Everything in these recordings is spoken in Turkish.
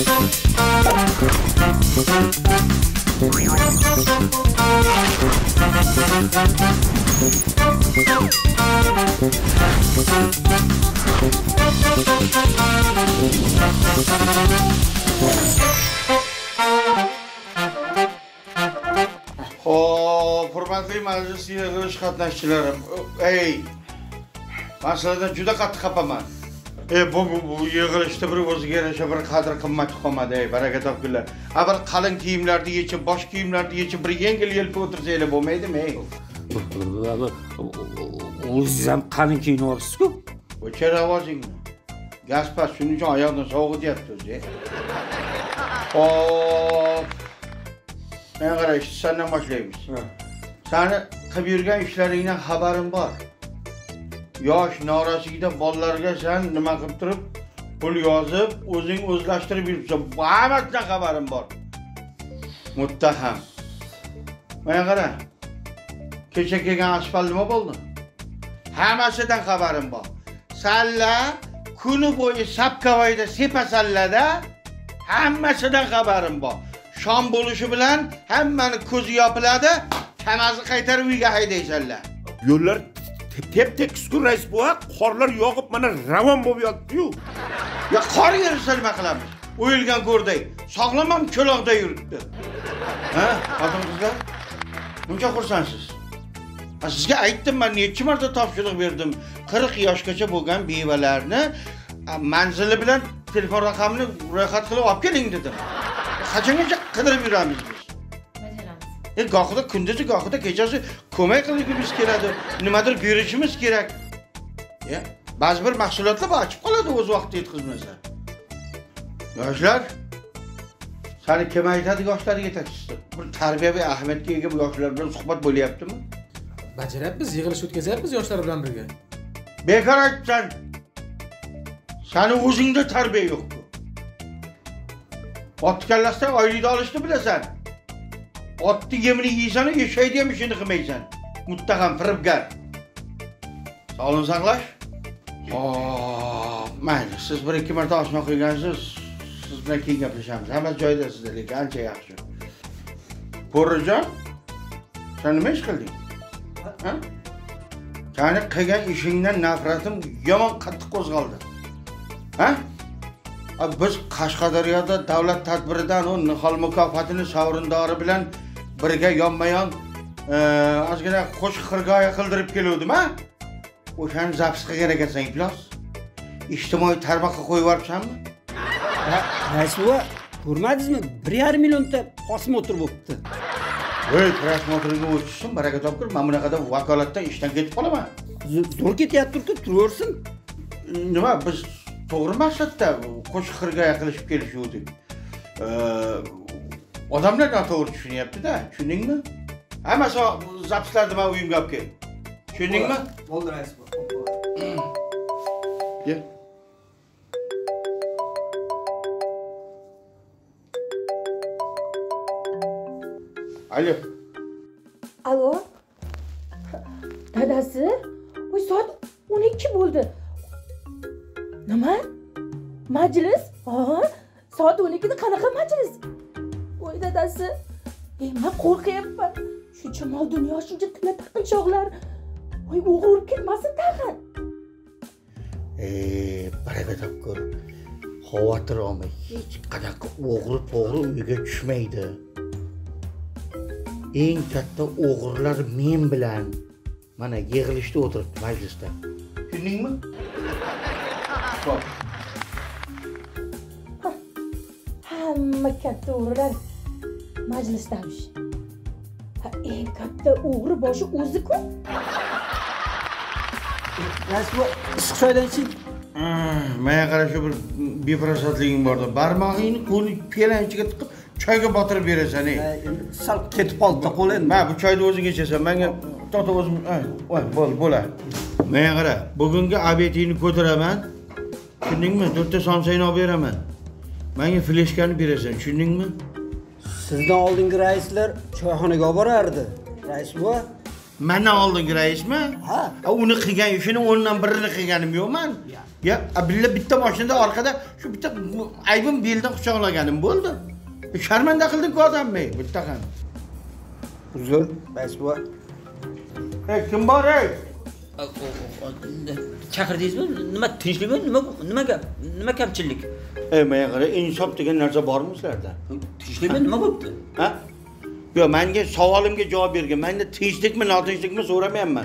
Hurmatli majlis yig'ilish qatnashchilarim, ey masaladan juda qattiq qapaman. Bu yig'ilishda bir o'ziga yarasha bir qadr qimmat qolmadi, ey baraka topkunlar. Bir qalin kiyimlarni yechib, bosh kiyimlarni yechib, bir yengil-yelpi o'tirsanglar bo'lmaydimi, ey? O'zingiz ham qalin kiyinib olibsiz-ku. O'char ovozingni. Gaspas shuning uchun oyoqdan sovg'ityapti o'zi. Hop. Men qarayman, sendan boshlaymiz. Seni qilib yurgan ishlaringdan xabarim bor. Yosh norasigida bolalarga sen nima qilib turib, pul yozib, o'zing o'zlashtirib yuribsan. Hammadan xabarim bor. Muttaham. Mana qara. Kecha kelgan asfalt nima bo'ldi? Hammasidan xabarim bor. Salla kuni bo'yi sapkavoyda sepasallada hammasidan xabarim bor. Shom bo'lishi bilan hammani ko'zi yopiladi. Tanazni qaytarib uyga haydaysanlar. Yo'llar tep-tekis kun rais bo'lar, qorlar yog'ib mana ravon bo'lib yotdi-yu. Ya qor yersa nima qilamiz? O'yilgan go'rday, sog'lom ham cho'loqda yuribdi. Ha, xotin-qizlar? Buncha xursandsiz. Sizga aytdim, men necha marta topshiriq berdim. 40 yoshgacha bo'lgan bevalarni manzili bilan telefon raqamini ro'yxat qilib olib keling dedim. Qachongacha qidirib yuramiz biz? Gohida kunduzi, gohida kechasi ko'mak qilishimiz kerak, nimadir berishimiz kerak. Ya, ba'zi bir mahsulotlar ochib qoladi o'z vaqtida yetkazmasa. Yoshlar, seni kim aytadi yoshlar yetakchisi? Bir tarbiyaviy ahamiyatga ega yoshlar bilan suhbat bo'lyaptimi? Bajaryapmiz, yig'ilish o'tkazyapmiz yoshlar bilan birga. Bekor aytsan. Seni o'zingda tarbiya yo'q-ku. Otganlarsa oylikni olishni bilasan. Otni yemini yeysan, eşeği demişini qilmaysan. Muttaham firibgar. Sog'liqni saqlash. Hop, mayli, siz bir ikki marta oshno qilgansiz. Siz bilan keyin gaplashamiz. Hamma joyda sizda, lekin ancha yaxshi. Qo'rijon, sen nima ish qilding? Ha? Seni qilgan ishingdan nafratim yomon qattiq qo'zg'aldi. Ha? Biz Qashqadaryoda davlat tadbiridan o Nihol mukofotining sovrindori bilan birga yonma-yon ozgina qo'shiq xirgoya qildirib keluvdim-a? O'shani zapis qilgan ekansan, iflos. Ijtimoiy tarmoqqa qo'yib yuboribsanmi? Raisova, ko'rmadingizmi? 1,5 millionta posmotr bo'libdi. Voy, posmotrga o'tishsin, baraka topkur, men bunaqada vakolatdan ishdan ketib qolaman. Zo'r ketyapti-ku, turaversin. Nima biz to'g'ri maqsadda qo'shiq xirgoya qilishib kelishuvdik. Odamlar noto'g'ri tushunyapti-da, tushundingmi? Hammasi zapislarni men uyimga olib keldim. Tushundingmi? Bo'ldi, rais bo'l. Alo. Alo. Dadasi, o'y soat 12 bo'ldi. Nima? Majlis? Aha, soat 12da qanaqa majlis? Voy dadasi, men qo'rqyapman. Shuncha mol dunyo, shuncha tilla taqinchoqlar. Voy o'g'irib ketmasin tag'in. Baraka topkur. Xavotir olmay, hech qanaqa o'g'ri uyga tushmaydi. Eng katta o'g'irlar men bilan mana yig'ilishda o'tiribdi majlisda. Tushundingmi? Bak. Hamma katta o'g'rilar majlisdamish. Eng katta o'g'ri boshi o'zi-ku. Rasvo, issiqchoydan iching. Menga qarasha bir befarasatliging borda. Barmog'ingni qo'lni pelan ichiga tiqib, choyga botirib berasan, ey. Endi sal ketib qoldi-da qo'l endi. Bu choyni o'zing ichasan. Menga to'g'ri o'zim, bo'la. Menga qara, bugungi obetingni ko'taraman. Tushundingmi? 4ta somsayni olib beraman. Menga fleshkani berasan, tushundingmi? Sizdan oldingi raislar choyxonaga olib borardi. Rais bo'l, Menden aldın güreşme. Ha. Onu kıygan, şimdi ondan birini kıyganım yok ben. Ya, bile bitti maşında arkada, şu bitti ayıbım belden kucağına geldim, buldu. Şermen de kıldın ki adam bey, bitti kan. Huzur, bes var. Hey, kim var hey? Çakırdayız mı? Nima tinçlik mi? Nima kamçilik? Maya kadar insaf degan narsa bormi sizlarda? Tinchlik mi? Nima bo'pti? Ha? Yo, menga savolimga javob bergin. Menda tinchlikmi, notinchlikmi so'ramayapman.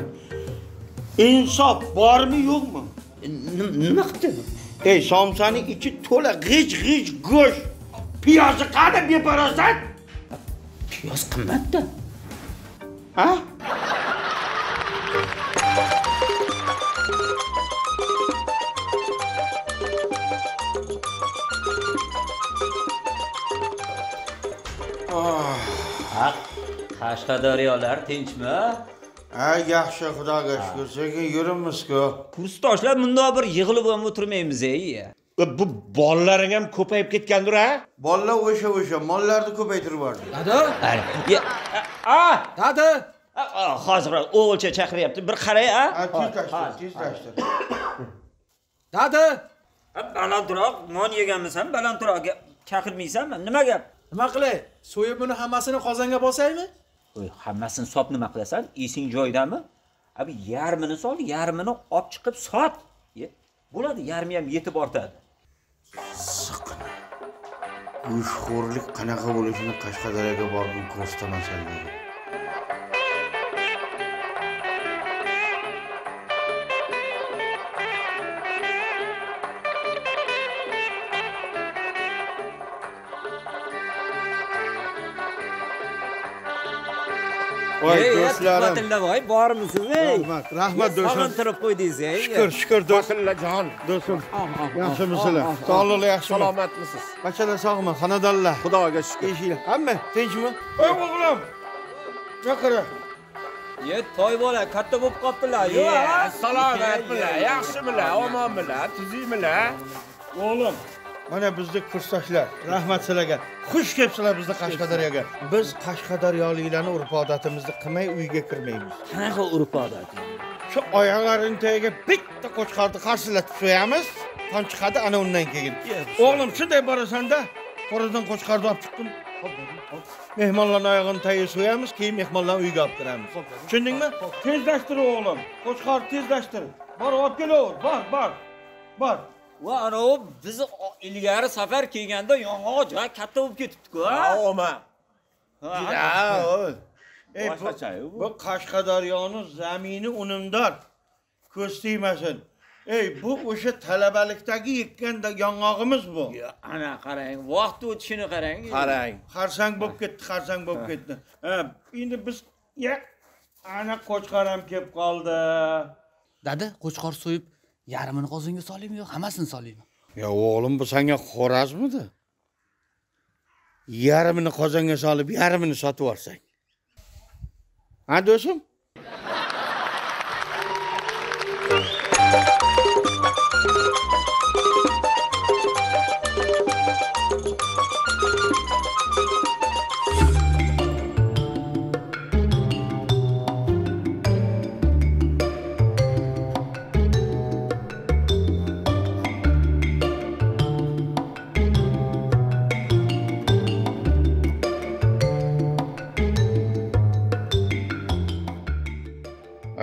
Insof bormi, yo'qmi? Nima qildi? Ey, somsaning ichi to'la g'ij-g'ij go'sht. Piyozni qani beparosat? Piyoz qimmatda. Ha? Qashqadaryolar tinchmi? Ha, yaxshi, xudoga shukr. Sekin yurimiz-ku. Kursdoshlar bundoq bir yig'ilib ham o'tirmaymiz, ey. Bu bolalarning ham ko'payib ketgandir, ha? Bolalar o'sha mollarni ko'paytirib bordi. Dada? Ha, dada. Hozir o'g'ilcha chaqiryapti. Bir qaray, ha? Tez tashdir. Dada. Balandroq non yeganmisan, balandroqga chaqirmaysanmi? Nima gap? Nima qilay? So'yib buni hammasini qozonga bosaymi? Oy, hammasini sop nima qilasan? Esing joyidami? Abi yarmini sol, yarmini olib chiqib sot. Bo'ladi, yarmi ham yetib ortadi. Siqni. Ushxo'rlik qanaqa bo'lishini Qashqadaryoga borib ko'rsataman dedi. Rahmatulloh, bormisiz, ey? Rahmat do'stim. Sog'intirib qo'ydingiz, ey. Shukr do'stim. Do'stim. Yaxshimisizlar? Sog'liqli, yaxshimi? Salomatmisiz? Bachada sog'mi? Xonadonlar. Xudoga shukr. Eshiklar hamma tinchmi? Ey o'g'lim. Chaqira. Ye, toy bola, katta bo'lib qopdilar. Yo'q, salomatmilar, yaxshimilar, omonmilar, tuzingmilar? O'g'lim, mana bizni kursdoshlar, rahmat sizlarga. Xush kelibsizlar bizni Qashqadaryoga. Biz Qashqadaryoliklarni urf-odatimizni qilmay uyga kirmaymiz. Qanaqa urf-odat? Shu oyoqlarini tagiga bitta qo'chqorni qarshilatib qo'yamiz, qon chiqadi, ana undan keyin. O'g'lim, shunday borasan-da, qo'radan qo'chqorni olib chiqdim. Mehmonlarning oyog'ini tagiga so'yamiz, keyin mehmonlarni uyga olib kiramiz. Tushundingmi? Tezlashtir o'g'lim. Qo'chqorni tezlashtir. Bor, olib kelaver. Bor. Va ana biz ilgari safar kelganda yong'oq joy katta bo'lib ketibdi-ku. Ha, o'ma. Bu Qashqadaryoning zamini unumdor. Ko'z tegmasin. Ey, bu o'sha talabalikdagi yekkanda yong'og'imiz bu. Ana qarang, vaqt o'tishini qarang. Qarang. Qarsang bo'lib ketdi. Ha, endi biz ana qo'chqor ham kelib qoldi. Dada, qo'chqor so'yib yarmini qozonga solaymi yo hammasini solaymi? Ya oğlum, bu senga xo'razmidi? Yarmini qozonga solib, yarmini sotib olsang. Ha do'stim?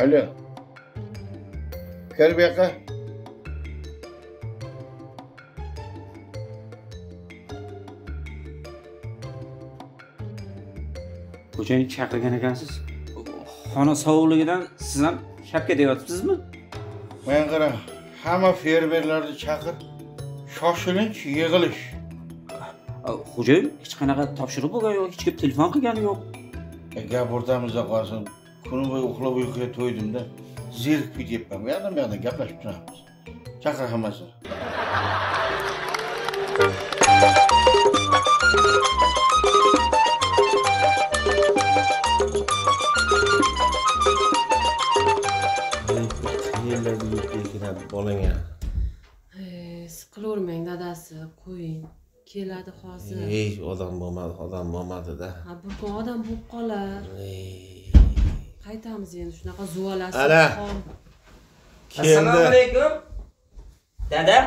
Alo. Gel bir yaka. Ko'chani chaqirgan ekansiz. Xona sovuqligidan siz ham shapka deyapsizmi? Men qarang, hamma fermerlarni chaqir. Shoshilinch yig'ilish. Xo'jayin, hech qanaqa topshiriq bo'lgan yo'q, hech kim telefon qilgani yo'q. Gap o'rtamizda qolsin. Kuni bo'yi uxlab uyquga to'ydim-da. Zerikib ketyapman. Yana gaplashib turamiz. Chaqir hammasini. Qayerlarga yetgan bolangga? Siqilavermang dadasi, qo'ying. Keladi hozir. Ey, odam bo'lmadi, da. Ha, bu odam bo'lib qolar. Qaytamiz endi shunaqa zuvalasi. Ana. Assalomu alaykum. Dadam,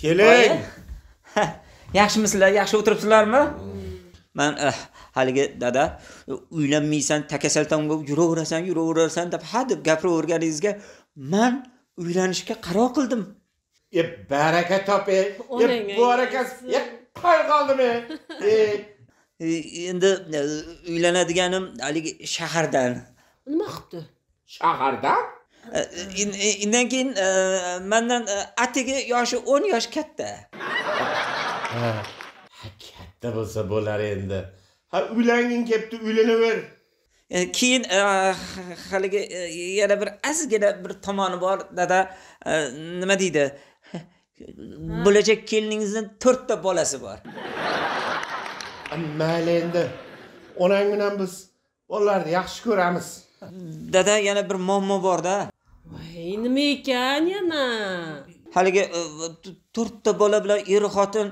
keling. Yaxshimisizlar? Yaxshi o'tiribsizlarmi? Men haliga dada, uylanmaysan, takasaltan bo'lib yuraversan deb hadeb gapiraverganingizga men uylanishga qaror qildim. E baraka top. Bu barakasi qay qoldimi? Endi uylanadiganim haliga shahardan. Nima qilibdi? Shahardan? Undan keyin mendan atigi yoshi 10 yosh katta. Katta bo'lsa bo'lar endi. Ha uylangin kepti, uylanaver. Keyin haliga yana bir azgina bir tomoni bor dada, nima deydi? Bo'lajak keliningizning 4 ta bolasi bor. Ammo endi onang bilan biz bolalarni yaxshi ko'ramiz. Dada yana bir muammo bor-da. Voy, nima ekan yana? Haliga 4 ta bola bilan er xotin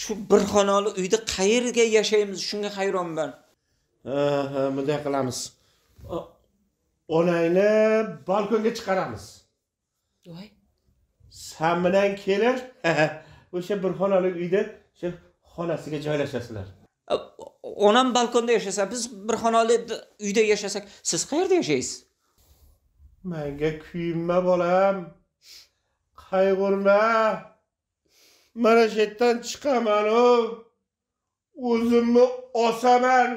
shu bir xonali uyda qayerga yashaymiz, shunga hayronman. Ha, bunday qilamiz. Onangni balkonga chiqaramiz. Voy. Sen bilan kelir, o'sha bir xonali uyda shu xonasiga joylashasizlar. Onam balkonda yaşasa, biz bir xonali uyda yaşasak, siz qayerda yaşaysiz? Menga kuyinma bolam. Qayg'urma. Mana shu yerdan chiqaman o. O'zimni osaman.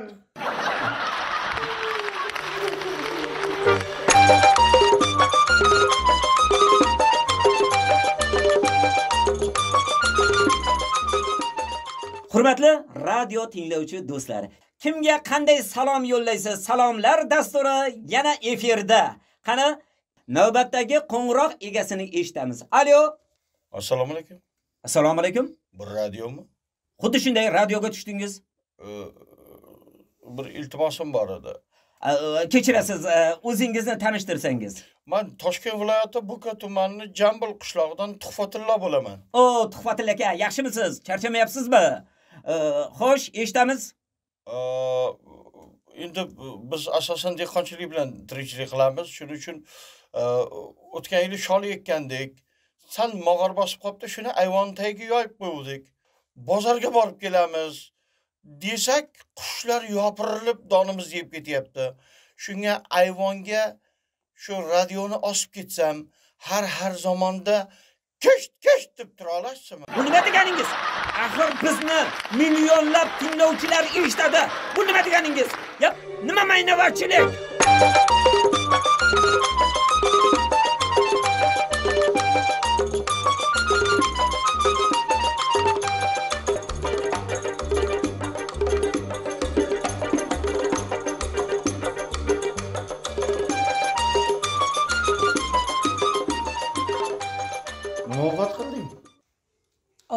Hurmatli radio tinglovchi do'stlar, kimga qanday salom yo'llaysiz? Salomlar dasturi yana efirda. Qani navbatdagi qo'ng'iroq egasini eshitamiz. Alo. Assalomu alaykum. Assalomu alaykum. Bu radiomi? Xuddi shunday radioga tushdingiz. Bir iltimosim bor edi. Kechirasiz, o'zingizni tanishtirsangiz. Men Toshkent viloyati Buka tumanining Jambul qishlog'idan Tuhfatilla bo'laman. O, Tuhfatilla aka, yaxshimisiz? Charchamayapsizmi? Xo'sh, eshitamiz. Endi biz asosan dehqonchilik bilan tirikchilik qilamiz. Shuning uchun o'tgan yili shol ekkandik. San mog'or bosib qopti, shuni ayvon tagiga yoyib qo'ydik. Bozorga borib kelamiz desak, qushlar yopirilib donimiz yeb ketyapti. Shunga ayvonga shu radioni osib ketsam, har zamonda Kesh deb tura olasizmi? Bu nima deganingiz? Axir bizni millionlab tinglovchilar eshitadi. Bu nima deganingiz? Yap, nima maynavachchilik?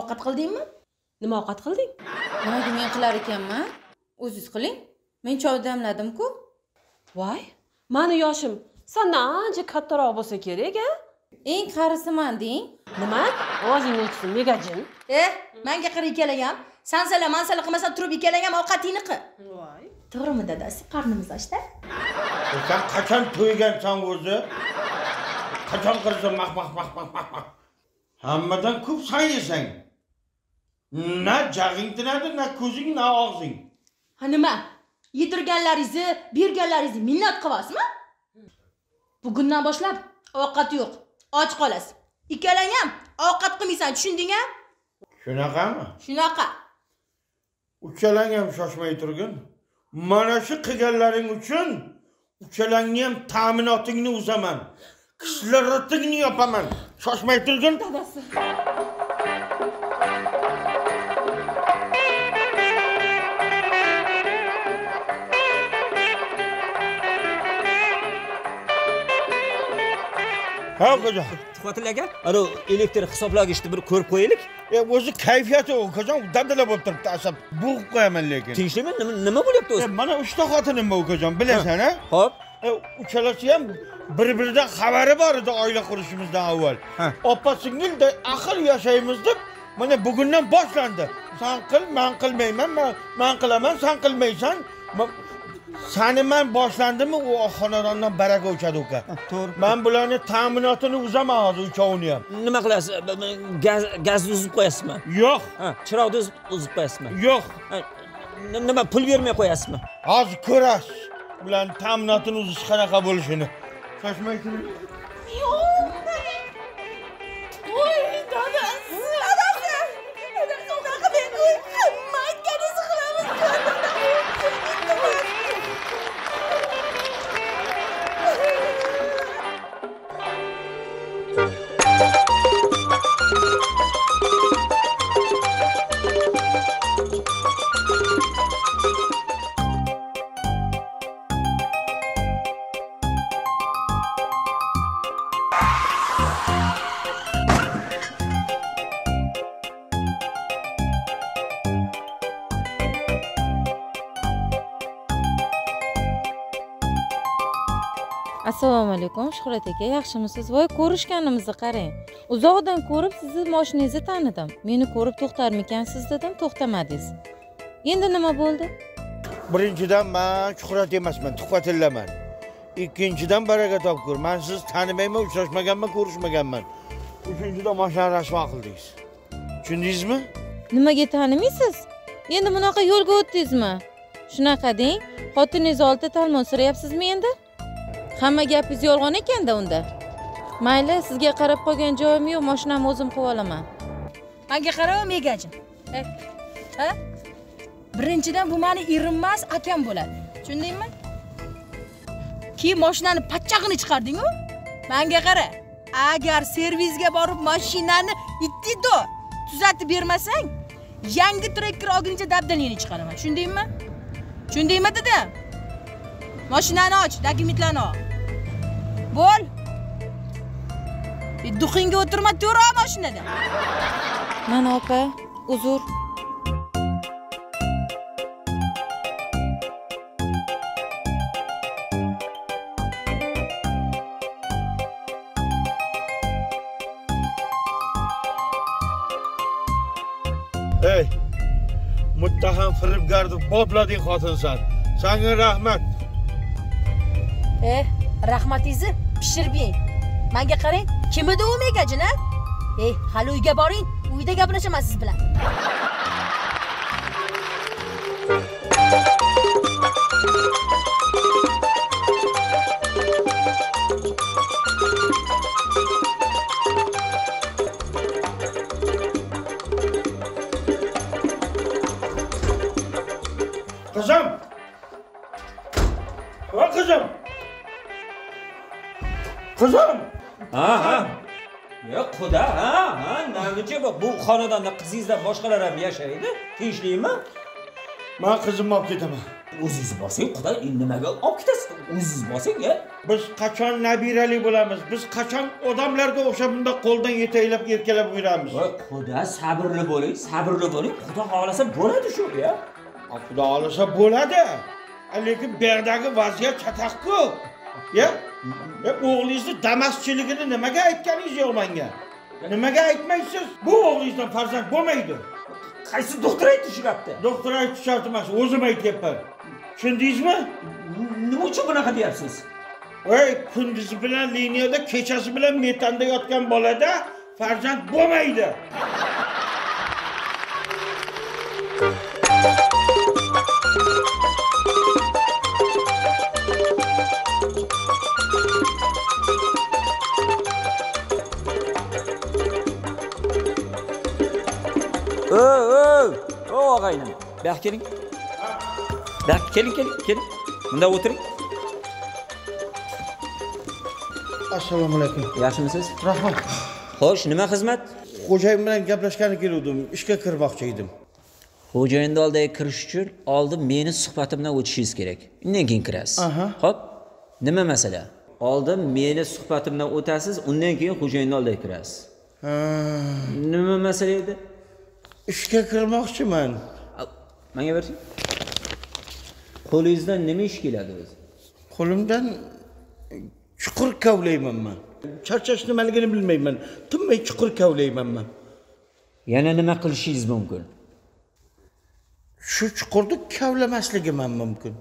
Ovqat qildingmi? Nima ovqat qilding? Nimaga men qilar ekanman? O'zingiz qiling. Men choy damladim-ku. Voy, meni yoshim sendan ancha kattaroq bo'lsa kerak-a? Eng qarisiman ding. Nima? Ovozingni o'chsin, megajin. Menga qara ikkalagam. Sansala mansala qilmasan turib ikkalagam ovqatingni qil. Voy. To'g'rimi dadasi? Qarnimiz ochdi. Sen qachon to'ygansan o'zi? Qachon qirsan mah. Hammadan ko'p sen yesang. Na jag'ing tinadi, na ko'zing, na og'zing. Ha nima? Yedirganlaringizni, berganlaringizni minnat qilasizmi? Bugundan boshlab ovqat yo'q, och qolasiz. Ikkalang ham ovqat qilmaysan, tushundingmi? Shunaqami? Shunaqa. Uchalang ham shoshmay turgin. Mana shu qilganlaring uchun uchalangni ham ta'minotingni uzaman. Kishlarni yopaman. Shoshmay turgin dadasi. Ha, qo'ja. Tuhfatil aka, ana elektr hisoblagichni bir ko'rib qo'yaylik. O'zi kayfiyati o'qajon dadala bo'lib turibdi, asab bo'g'ib qo'yaman lekin. Tinchlikmi? Nima bo'lyapti o'zi? Mana 3 ta xotinim bor o'qajon, bilasan, ha? Xo'p. Uchalasi ham bir-biridan xabari bor edi oila qurishimizdan avval. Opa-singilday ahil yashaymiz deb mana bugundan boshlandi. Sen qil, men qilmayman, men qilaman, sen qilmaysan. Seni ben başlandım mı o xonadondan baraka uçadı uka. Ben bularını ta'minotini uzamaz uçağını. Nima qilasiz? Gaz uzib qo'yasizmi? Yo'q. Chiroqni uzib qo'yasizmi? Yo'q. Nima pul bermay qo'yasizmi? Hozir ko'rasiz. Bularning ta'minotini uzish qanaqa bo'lishini. Shoshmay turing. Assalomu alaykum, Shuhrat aka, yaxshimisiz? Voy, ko'rishganimizni qarang. Uzoqdan ko'rib sizni mashinangizni tanidim. Meni ko'rib to'xtarmikansiz dedim, to'xtamadingiz. Endi nima bo'ldi? Birinchidan men Shuhrat emasman, tuxfatillaman. Ikkinchidan baraka topgur. Men sizni tanimayman, uchrashmaganman, ko'rishmaganman. Uchinchidan mashina rashva qildingiz. Tushundingizmi? Nimaga tanimaysiz? Endi bunaqa yo'lga o'tdingizmi? Shunaqa deng, xotiningiz olti talmon so'rayapsizmi endi? Hamma gapingiz yolg'on ekan-da unda. Mayli, sizga qarab qolgan joyim yo'q, mashinamni o'zim qilib olaman. Menga qarab, megajim. Ha? Birinchidan bu meni irim emas, akam bo'ladi. Tushundingmi? Keyin mashinani patchag'ini chiqarding-ku? Menga qara. Agar servizga borib mashinani ittido tuzatib bermasang, yangi trekker olguncha dabdalingni chiqaraman. Tushundingmi? Tushundingmi dedim? Mashinani och, dokumentlarni ol. Bo'l. Duxingga o'tirma, to'ra mashinada. Mana opa, uzr. Ey, muttaham firibgar deb boblading xotinsan. Senga rahmat. Rahmatingizni pishirib. Menga qarang, kim edi u megajin, ha? Hali uyga boring, uyda gaplashaman siz bilan. Qizim. Va qizim. Kızım. Ha. Ya kuda ha. Namice bak bu xonadonda qizingizdan boshqalar ham yashaydi. Tinchlikmi? Men qizimni olib ketaman. O'zingiz borsang, kuda nimaga olib ketasiz? O'zingiz borsang ya. Biz qachon nabiralik bo'lamiz? Biz qachon odamlarga o'xshab bunday qo'ldan yetaklab erkalab yuramiz? Kuda sabrli bo'ling, sabrli bo'ling. Xudo xolasa bo'ladi shu ya. Xudo xolasa bo'ladi. Lekin bu yerdagi vaziyat chataqku. Ya? O'g'lingizni damaschiligini nimaga aytganingiz yo'q menga? Nimaga aytmaysiz? Bu o'g'lingizdan farzand bo'lmaydi. Qaysi doktor aytdi shu gapni? Doktor aytdi shart emas, o'zim aytayapman. Tushundingizmi? Nima uchun bunaqa deyapsiz? Ey, kunduzi bilan liniyada, kechasi bilan metanda yotgan bolada farzand bo'lmaydi. Og'aynim. Bu yoqqa keling. Bu yoqqa keling. Bunda o'tiring. Assalomu alaykum. Yaxshimisiz? Rahmat. Xo'sh, nima xizmat? Xo'jayin bilan gaplashgani keldim. Ishga kirmoqchi edim. Xo'jayinni oldiga kirish uchun oldin meni suhbatimdan o'tishingiz kerak. Undan keyin kirasiz. Xo'p. Nima masala? Oldin meni suhbatimdan o'tasiz, undan keyin xo'jayinni oldiga kirasiz. Nima masala edi? İşga kirmoqchiman. Menga bersang. Qo'lingizdan nima ish keladi o'zi? Qo'limdan chuqur kavlayman men. Charchash nimaligini bilmayman. Tinmay chuqur kavlayman men. Yana nima qilishingiz mumkin? Shu chuqurni kavlamasligim ham mumkin.